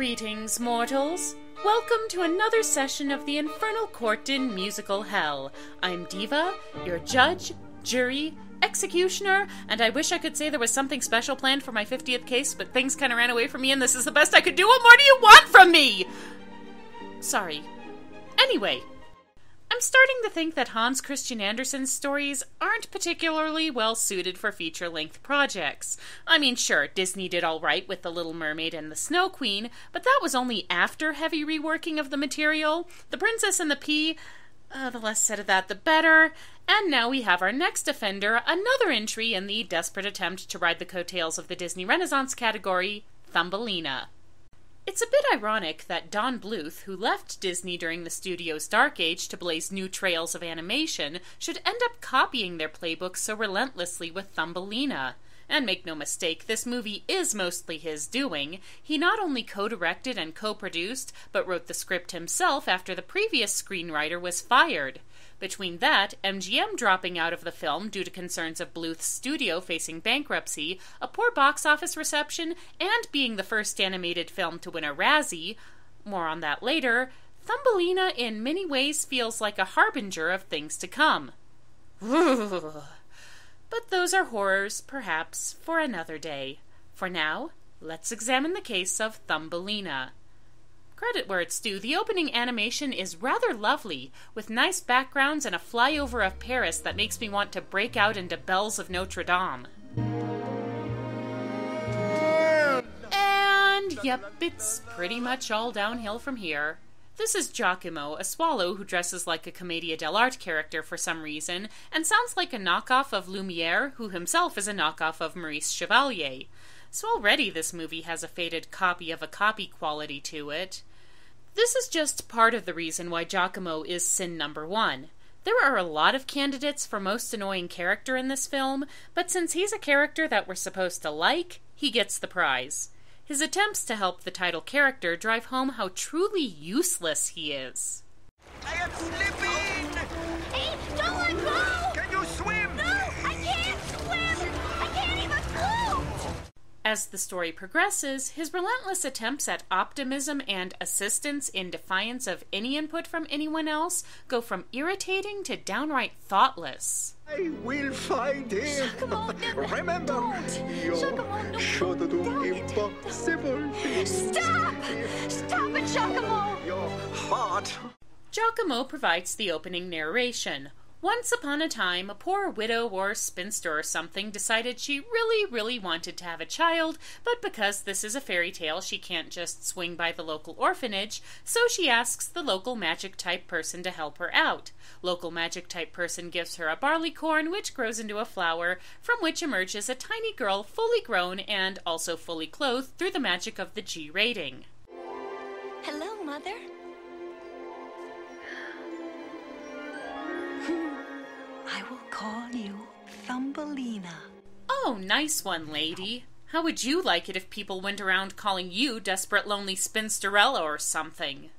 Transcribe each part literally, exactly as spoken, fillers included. Greetings, mortals! Welcome to another session of the Infernal Court in Musical Hell. I'm Diva, your judge, jury, executioner, and I wish I could say there was something special planned for my fiftieth case, but things kind of ran away from me and this is the best I could do. What more do you want from me? Sorry. Anyway, I'm starting to think that Hans Christian Andersen's stories aren't particularly well suited for feature-length projects. I mean, sure, Disney did all right with The Little Mermaid and The Snow Queen, but that was only after heavy reworking of the material. The Princess and the Pea, uh, the less said of that, the better. And now we have our next offender, another entry in the desperate attempt to ride the coattails of the Disney Renaissance category, Thumbelina. It's a bit ironic that Don Bluth, who left Disney during the studio's dark age to blaze new trails of animation, should end up copying their playbook so relentlessly with Thumbelina. And make no mistake, this movie is mostly his doing. He not only co-directed and co-produced, but wrote the script himself after the previous screenwriter was fired. Between that, M G M dropping out of the film due to concerns of Bluth's studio facing bankruptcy, a poor box office reception, and being the first animated film to win a Razzie, more on that later, Thumbelina in many ways feels like a harbinger of things to come. But those are horrors, perhaps, for another day. For now, let's examine the case of Thumbelina. Credit where it's due, the opening animation is rather lovely, with nice backgrounds and a flyover of Paris that makes me want to break out into Bells of Notre Dame. And yep, it's pretty much all downhill from here. This is Jacquimo, a swallow who dresses like a commedia dell'arte character for some reason, and sounds like a knockoff of Lumiere, who himself is a knockoff of Maurice Chevalier. So already this movie has a faded copy of a copy quality to it. This is just part of the reason why Jacquimo is sin number one. There are a lot of candidates for most annoying character in this film, but since he's a character that we're supposed to like, he gets the prize. His attempts to help the title character drive home how truly useless he is. I am slipping! Hey, don't let go! Can you swim? No, I can't swim! I can't even go! As the story progresses, his relentless attempts at optimism and assistance in defiance of any input from anyone else go from irritating to downright thoughtless. I will find him. Jacquimo, remember, don't. You Jacquimo, no, should do impossible things. Stop! Stop it, Jacquimo! Your heart. Jacquimo provides the opening narration. Once upon a time, a poor widow or spinster or something decided she really, really wanted to have a child, but because this is a fairy tale, she can't just swing by the local orphanage, so she asks the local magic-type person to help her out. Local magic-type person gives her a barleycorn, which grows into a flower, from which emerges a tiny girl fully grown and also fully clothed through the magic of the G rating. Hello, Mother. I will call you Thumbelina. Oh, nice one, lady. How would you like it if people went around calling you Desperate Lonely Spinsterella or something?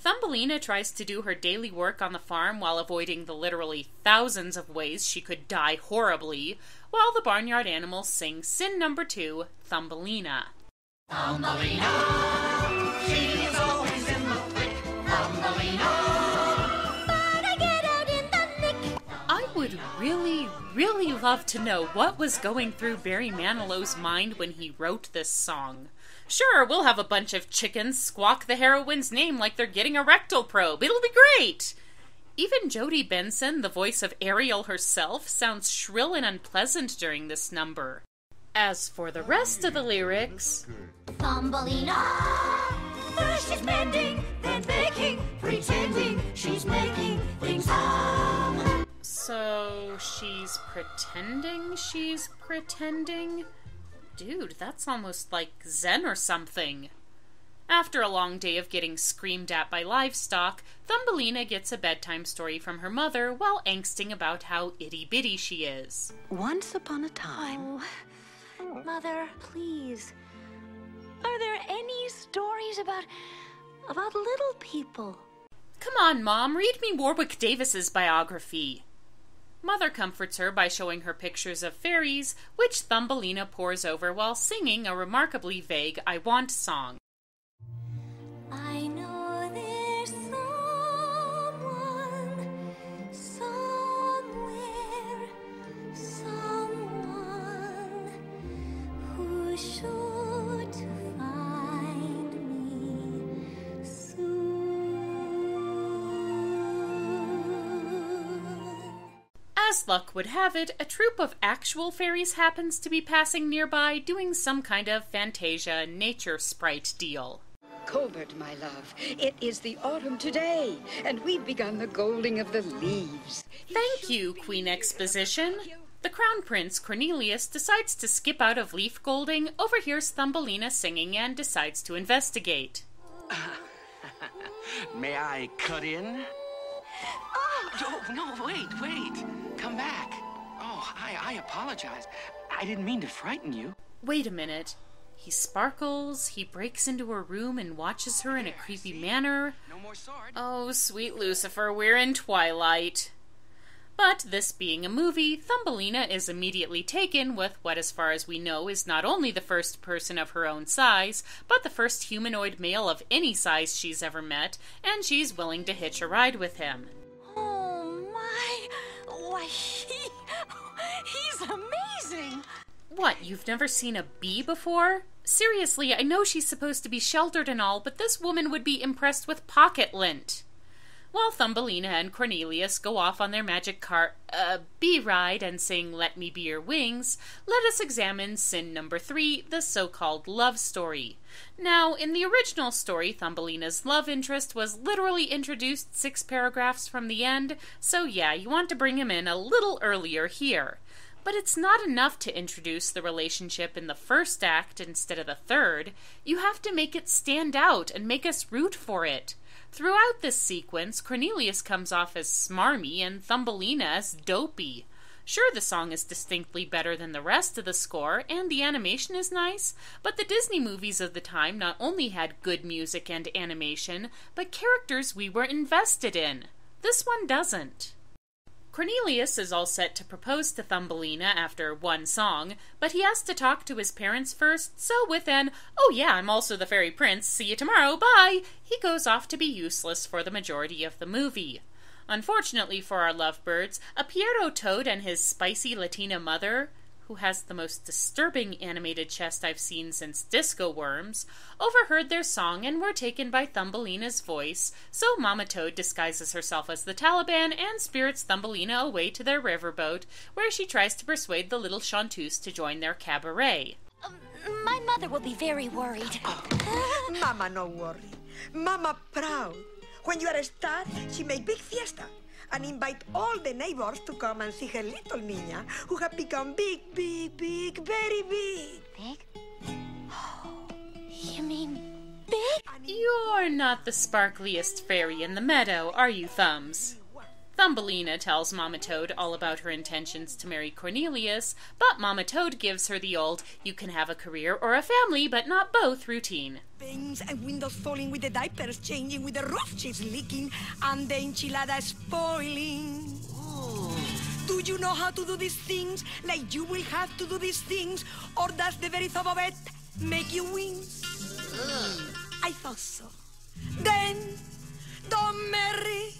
Thumbelina tries to do her daily work on the farm while avoiding the literally thousands of ways she could die horribly, while the barnyard animals sing sin number two, Thumbelina. Thumbelina, she is always in the thick. Thumbelina. Really, really love to know what was going through Barry Manilow's mind when he wrote this song. Sure, we'll have a bunch of chickens squawk the heroine's name like they're getting a rectal probe. It'll be great! Even Jody Benson, the voice of Ariel herself, sounds shrill and unpleasant during this number. As for the rest of the lyrics... Thumbelina! First she's mending, then baking, pretending she's making things up. So she's pretending she's pretending? Dude, that's almost like Zen or something. After a long day of getting screamed at by livestock, Thumbelina gets a bedtime story from her mother while angsting about how itty-bitty she is. Once upon a time... Oh, Mother, please. Are there any stories about... about little people? Come on, Mom, read me Warwick Davis's biography. Mother comforts her by showing her pictures of fairies, which Thumbelina pores over while singing a remarkably vague I Want song. As luck would have it, a troop of actual fairies happens to be passing nearby, doing some kind of Fantasia nature sprite deal. Colbert, my love, it is the autumn today, and we've begun the golding of the leaves. Thank you, Queen Exposition. The Crown Prince, Cornelius, decides to skip out of leaf golding, overhears Thumbelina singing, and decides to investigate. May I cut in? Oh, no, wait, wait. Come back. Oh, I, I apologize. I didn't mean to frighten you. Wait a minute. He sparkles, he breaks into her room and watches her in a creepy manner. No more sword. Oh, sweet Lucifer, we're in Twilight. But this being a movie, Thumbelina is immediately taken with what, as far as we know, is not only the first person of her own size, but the first humanoid male of any size she's ever met, and she's willing to hitch a ride with him. Why, he, he's amazing! What, you've never seen a bee before? Seriously, I know she's supposed to be sheltered and all, but this woman would be impressed with pocket lint. While Thumbelina and Cornelius go off on their magic car, uh, bee ride and sing Let Me Be Your Wings, let us examine sin number three, the so-called love story. Now, in the original story, Thumbelina's love interest was literally introduced six paragraphs from the end, so yeah, you want to bring him in a little earlier here. But it's not enough to introduce the relationship in the first act instead of the third. You have to make it stand out and make us root for it. Throughout this sequence, Cornelius comes off as smarmy and Thumbelina as dopey. Sure, the song is distinctly better than the rest of the score, and the animation is nice, but the Disney movies of the time not only had good music and animation, but characters we were invested in. This one doesn't. Cornelius is all set to propose to Thumbelina after one song, but he has to talk to his parents first, so with an, oh yeah, I'm also the fairy prince, see you tomorrow, bye, he goes off to be useless for the majority of the movie. Unfortunately for our lovebirds, a Pierrot toad and his spicy Latina mother, who has the most disturbing animated chest I've seen since Disco Worms, overheard their song and were taken by Thumbelina's voice, so Mama Toad disguises herself as the Taliban and spirits Thumbelina away to their riverboat, where she tries to persuade the little chanteuse to join their cabaret. Um, my mother will be very worried. Oh. Mama no worry. Mama proud. When you are a star, she make big fiesta. And invite all the neighbors to come and see her little niña, who have become big, big, big, very big. Big? Oh, you mean big? You're not the sparkliest fairy in the meadow, are you, Thumbs? Thumbelina tells Mama Toad all about her intentions to marry Cornelius, but Mama Toad gives her the old, you can have a career or a family, but not both routine. Things and windows falling with the diapers changing with the roof she's leaking and the enchilada spoiling. Oh. Do you know how to do these things? Like you will have to do these things, or does the very thought of it make you wince? I thought so. Then, don't marry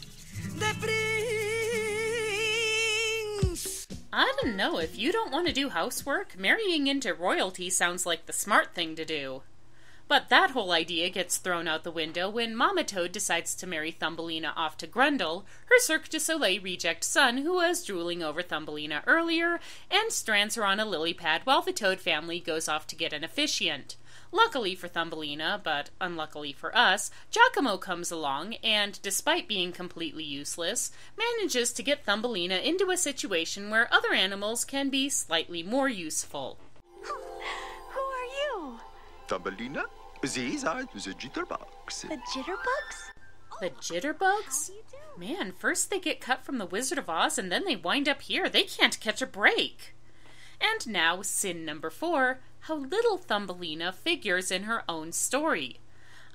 the prince. I don't know, if you don't want to do housework, marrying into royalty sounds like the smart thing to do. But that whole idea gets thrown out the window when Mama Toad decides to marry Thumbelina off to Grundle, her Cirque du Soleil reject son who was drooling over Thumbelina earlier, and strands her on a lily pad while the Toad family goes off to get an officiant. Luckily for Thumbelina, but unluckily for us, Jacquimo comes along and, despite being completely useless, manages to get Thumbelina into a situation where other animals can be slightly more useful. Who, who are you? Thumbelina, these are the Jitterbugs. The Jitterbugs? The Jitterbugs? Man, first they get cut from the Wizard of Oz and then they wind up here. They can't catch a break. And now, sin number four. How little Thumbelina figures in her own story.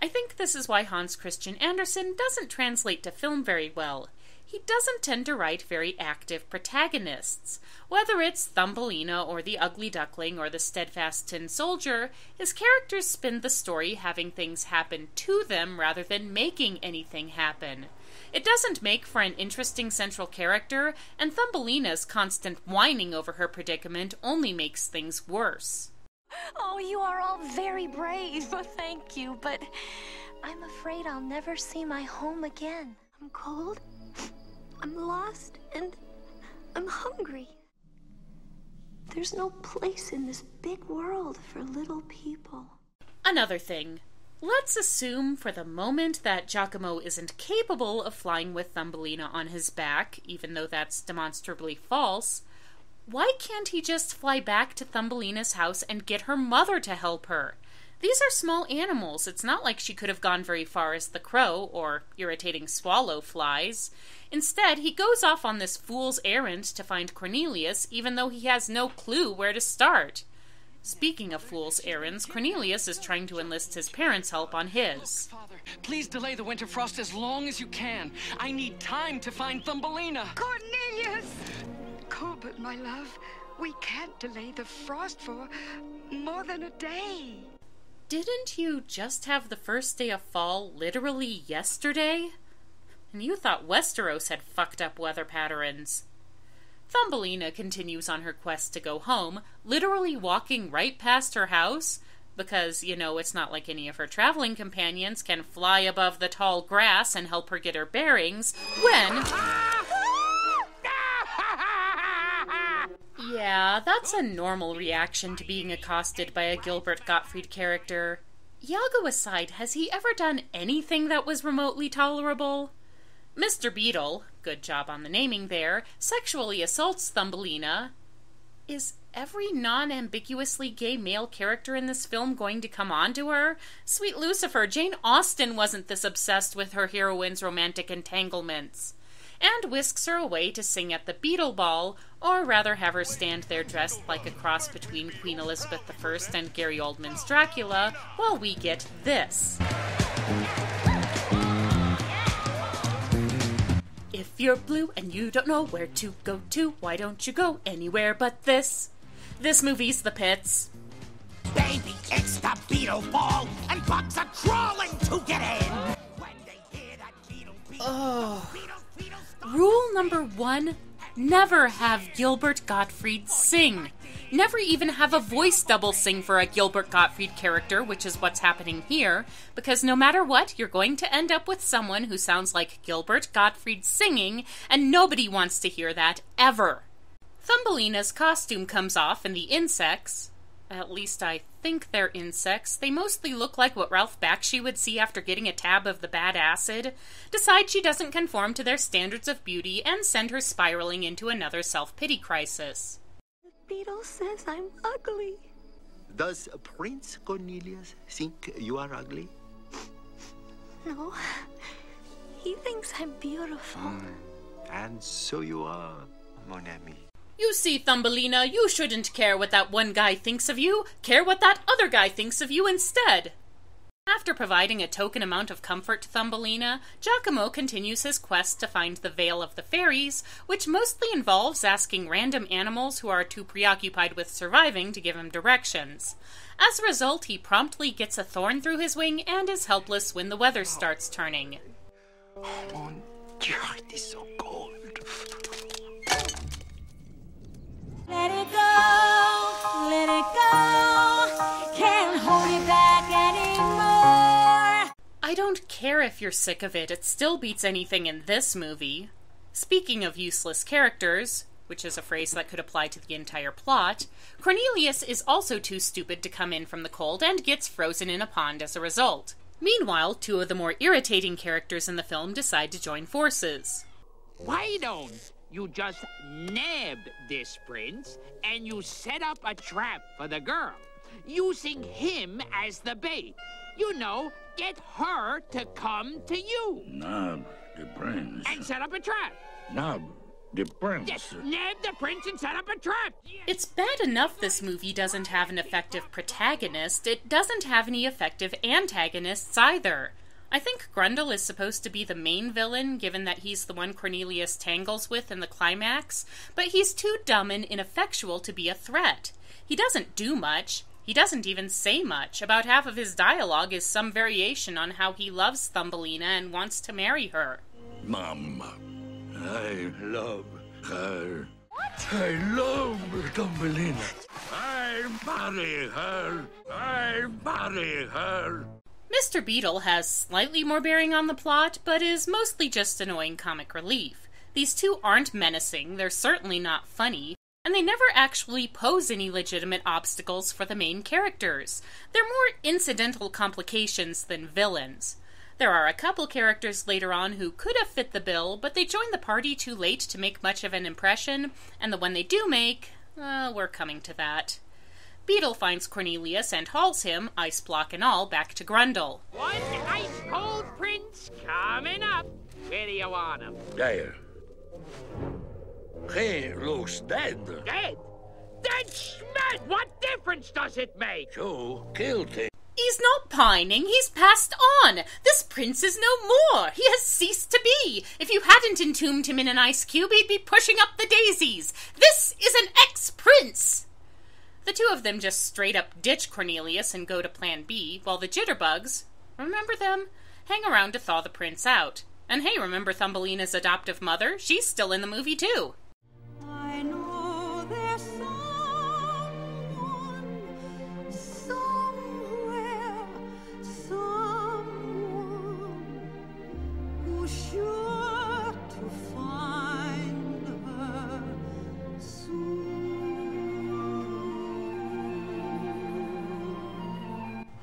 I think this is why Hans Christian Andersen doesn't translate to film very well. he doesn't tend to write very active protagonists. Whether it's Thumbelina or the Ugly Duckling or the Steadfast Tin Soldier, his characters spin the story having things happen to them rather than making anything happen. It doesn't make for an interesting central character, and Thumbelina's constant whining over her predicament only makes things worse. Oh, you are all very brave, thank you, but I'm afraid I'll never see my home again. I'm cold, I'm lost, and I'm hungry. There's no place in this big world for little people. Another thing. Let's assume for the moment that Jacquimo isn't capable of flying with Thumbelina on his back, even though that's demonstrably false. Why can't he just fly back to Thumbelina's house and get her mother to help her? These are small animals. It's not like she could have gone very far as the crow or irritating swallow flies. Instead, he goes off on this fool's errand to find Cornelius, even though he has no clue where to start. Speaking of fool's errands, Cornelius is trying to enlist his parents' help on his. Look, Father, please delay the winter frost as long as you can. I need time to find Thumbelina. Cornelius! Corbett, my love, we can't delay the frost for more than a day. Didn't you just have the first day of fall literally yesterday? And you thought Westeros had fucked up weather patterns. Thumbelina continues on her quest to go home, literally walking right past her house, because, you know, it's not like any of her traveling companions can fly above the tall grass and help her get her bearings, when... Yeah, that's a normal reaction to being accosted by a Gilbert Gottfried character. Yago aside, has he ever done anything that was remotely tolerable? Mister Beetle, good job on the naming there, sexually assaults Thumbelina. Is every non-ambiguously gay male character in this film going to come on to her? Sweet Lucifer, Jane Austen wasn't this obsessed with her heroine's romantic entanglements. And whisks her away to sing at the Beetle Ball, or rather have her stand there dressed like a cross between Queen Elizabeth the First and Gary Oldman's Dracula, while we get this. If you're blue and you don't know where to go to, why don't you go anywhere but this? This movie's The Pits. Baby, it's the Beetle Ball, and bugs are crawling to get in. When they hear that beetle, beetle, oh. beetle, beetle, Rule number one, never have Gilbert Gottfried sing. Never even have a voice double sing for a Gilbert Gottfried character, which is what's happening here, because no matter what, you're going to end up with someone who sounds like Gilbert Gottfried singing, and nobody wants to hear that ever. Thumbelina's costume comes off, and the insects, at least I think they're insects, they mostly look like what Ralph Bakshi would see after getting a tab of the bad acid, decide she doesn't conform to their standards of beauty and send her spiraling into another self-pity crisis. Beetle says I'm ugly. Does Prince Cornelius think you are ugly? No. He thinks I'm beautiful. Mm. And so you are, mon ami. You see, Thumbelina, you shouldn't care what that one guy thinks of you. Care what that other guy thinks of you instead. After providing a token amount of comfort to Thumbelina, Jacquimo continues his quest to find the Vale of the Fairies, which mostly involves asking random animals who are too preoccupied with surviving to give him directions. As a result, he promptly gets a thorn through his wing and is helpless when the weather starts turning. Oh, mon Dieu, it is so cold. Let it go, let it go, can't hold it back anymore. I don't care if you're sick of it, it still beats anything in this movie. Speaking of useless characters, which is a phrase that could apply to the entire plot, Cornelius is also too stupid to come in from the cold and gets frozen in a pond as a result. Meanwhile, two of the more irritating characters in the film decide to join forces. Why don't you just nab this prince and you set up a trap for the girl, using him as the bait? You know, get her to come to you. Nab the prince. And set up a trap. Nab the prince. Just nab the prince and set up a trap. It's bad enough this movie doesn't have an effective protagonist. It doesn't have any effective antagonists either. I think Grundle is supposed to be the main villain, given that he's the one Cornelius tangles with in the climax, but he's too dumb and ineffectual to be a threat. He doesn't do much. He doesn't even say much. About half of his dialogue is some variation on how he loves Thumbelina and wants to marry her. Mom, I love her. What? I love Thumbelina. I marry her. I marry her. Mister Beetle has slightly more bearing on the plot, but is mostly just annoying comic relief. These two aren't menacing, they're certainly not funny, and they never actually pose any legitimate obstacles for the main characters. They're more incidental complications than villains. There are a couple characters later on who could have fit the bill, but they join the party too late to make much of an impression, and the one they do make, uh, we're coming to that. Beetle finds Cornelius and hauls him, ice block and all, back to Grundle. One ice-cold prince coming up. Where do you want him? There. He looks dead. Dead? Dead schmed! What difference does it make? You killed him. He's not pining, he's passed on. This prince is no more. He has ceased to be. If you hadn't entombed him in an ice cube, he'd be pushing up the daisies. This is an ex-prince. The two of them just straight up ditch Cornelius and go to Plan B, while the Jitterbugs, remember them, hang around to thaw the prince out. And hey, remember Thumbelina's adoptive mother? She's still in the movie too.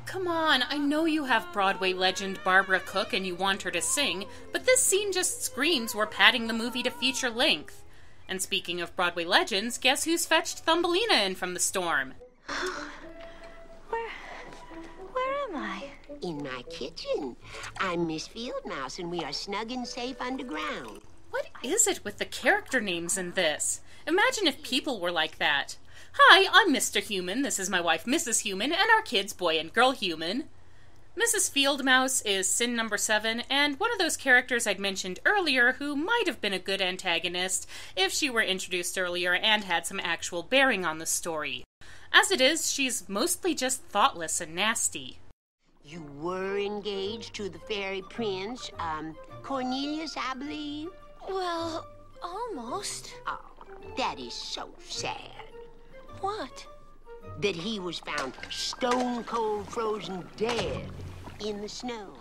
Come on, I know you have Broadway legend Barbara Cook and you want her to sing, but this scene just screams we're padding the movie to feature length. And speaking of Broadway legends, guess who's fetched Thumbelina in from the storm? Where... where am I? In my kitchen. I'm Miss Fieldmouse and we are snug and safe underground. What is it with the character names in this? Imagine if people were like that. Hi, I'm Mister Human, this is my wife Missus Human, and our kids Boy and Girl Human. Missus Fieldmouse is sin number seven, and one of those characters I'd mentioned earlier who might have been a good antagonist if she were introduced earlier and had some actual bearing on the story. As it is, she's mostly just thoughtless and nasty. You were engaged to the fairy prince, um, Cornelius, I believe? Well, almost. Oh, that is so sad. What? That he was found stone cold frozen dead in the snow.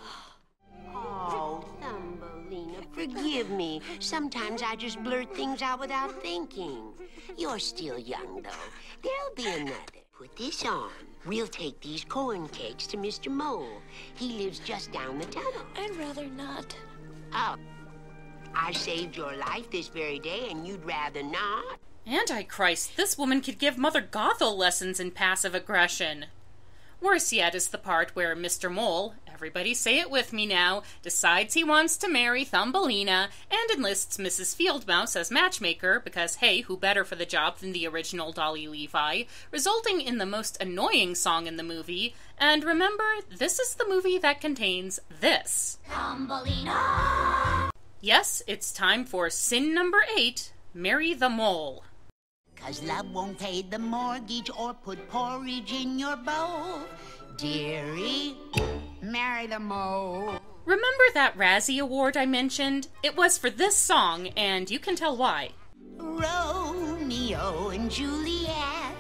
Oh, Thumbelina, forgive me. Sometimes I just blurt things out without thinking. You're still young, though. There'll be another. Put this on. We'll take these corn cakes to Mister Mole. He lives just down the tunnel. I'd rather not. Oh. I saved your life this very day, and you'd rather not? Antichrist, this woman could give Mother Gothel lessons in passive aggression. Worse yet is the part where Mister Mole, everybody say it with me now, decides he wants to marry Thumbelina and enlists Missus Fieldmouse as matchmaker because, hey, who better for the job than the original Dolly Levi, resulting in the most annoying song in the movie. And remember, this is the movie that contains this. Thumbelina! Yes, it's time for sin number eight, Marry the Mole. Cause love won't pay the mortgage or put porridge in your bowl. Dearie, marry the mole. Remember that Razzie award I mentioned? It was for this song, and you can tell why. Romeo and Juliet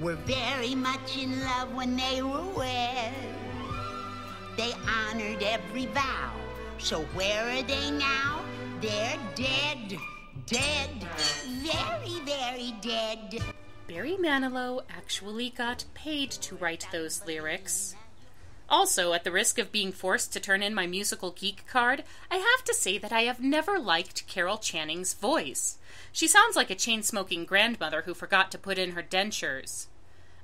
were very much in love when they were wed. They honored every vow, so where are they now? They're dead. Dead. Very, very dead. Barry Manilow actually got paid to write those lyrics. Also, at the risk of being forced to turn in my musical geek card, I have to say that I have never liked Carol Channing's voice. She sounds like a chain-smoking grandmother who forgot to put in her dentures.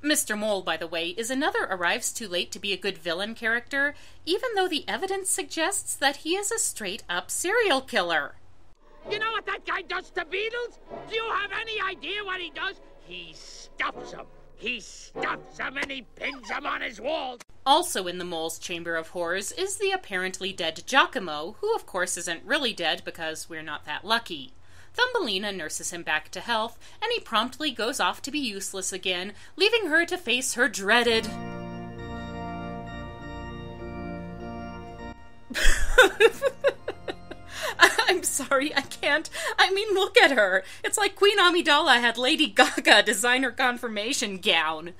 Mister Mole, by the way, is another arrives too late to be a good villain character, even though the evidence suggests that he is a straight-up serial killer. You know what that guy does to beetles? Do you have any idea what he does? He stuffs them. He stuffed so many pins on his walls. Also in the Mole's Chamber of Horrors is the apparently dead Jacquimo, who of course isn't really dead because we're not that lucky. Thumbelina nurses him back to health, and he promptly goes off to be useless again, leaving her to face her dreaded... I'm sorry, I can't. I mean, look at her. It's like Queen Amidala had Lady Gaga design her confirmation gown.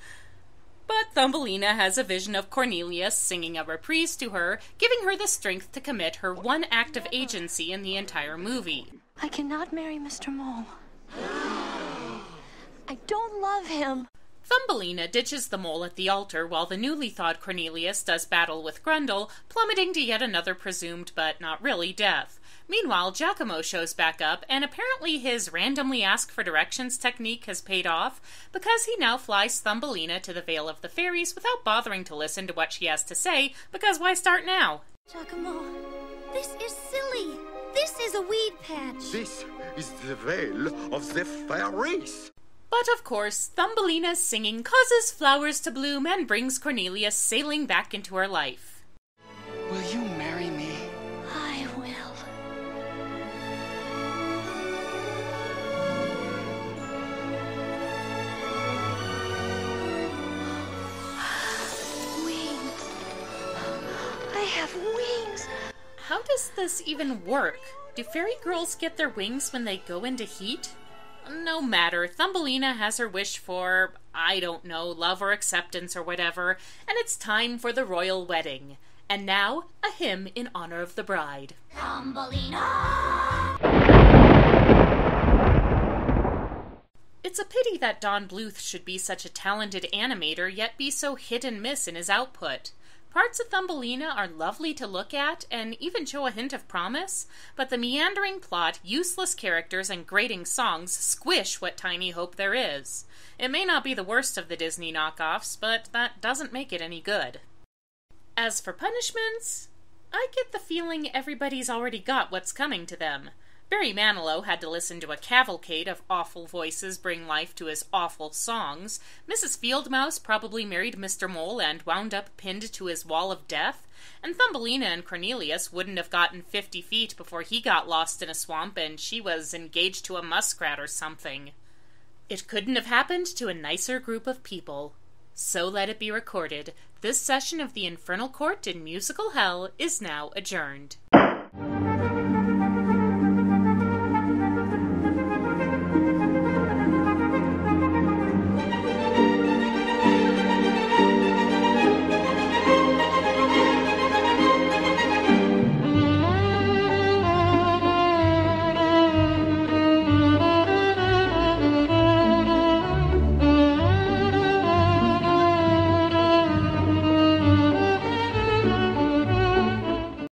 But Thumbelina has a vision of Cornelius singing a reprise to her, giving her the strength to commit her one act of agency in the entire movie. I cannot marry Mister Mole. I don't love him. Thumbelina ditches the mole at the altar while the newly thawed Cornelius does battle with Grundle, plummeting to yet another presumed but not really death. Meanwhile, Jacquimo shows back up, and apparently his randomly ask for directions technique has paid off, because he now flies Thumbelina to the Vale of the Fairies without bothering to listen to what she has to say, because why start now? Jacquimo, this is silly. This is a weed patch. This is the Vale of the Fairies. But of course, Thumbelina's singing causes flowers to bloom and brings Cornelius sailing back into her life. Will you marry me? I will. Wings. I have wings. How does this even work? Do fairy girls get their wings when they go into heat? No matter, Thumbelina has her wish for, I don't know, love or acceptance or whatever, and it's time for the royal wedding. And now, a hymn in honor of the bride. Thumbelina! It's a pity that Don Bluth should be such a talented animator, yet be so hit and miss in his output. Parts of Thumbelina are lovely to look at and even show a hint of promise, but the meandering plot, useless characters, and grating songs squish what tiny hope there is. It may not be the worst of the Disney knockoffs, but that doesn't make it any good. As for punishments, I get the feeling everybody's already got what's coming to them. Barry Manilow had to listen to a cavalcade of awful voices bring life to his awful songs. Missus Fieldmouse probably married Mister Mole and wound up pinned to his wall of death. And Thumbelina and Cornelius wouldn't have gotten fifty feet before he got lost in a swamp and she was engaged to a muskrat or something. It couldn't have happened to a nicer group of people. So let it be recorded. This session of the Infernal Court in Musical Hell is now adjourned.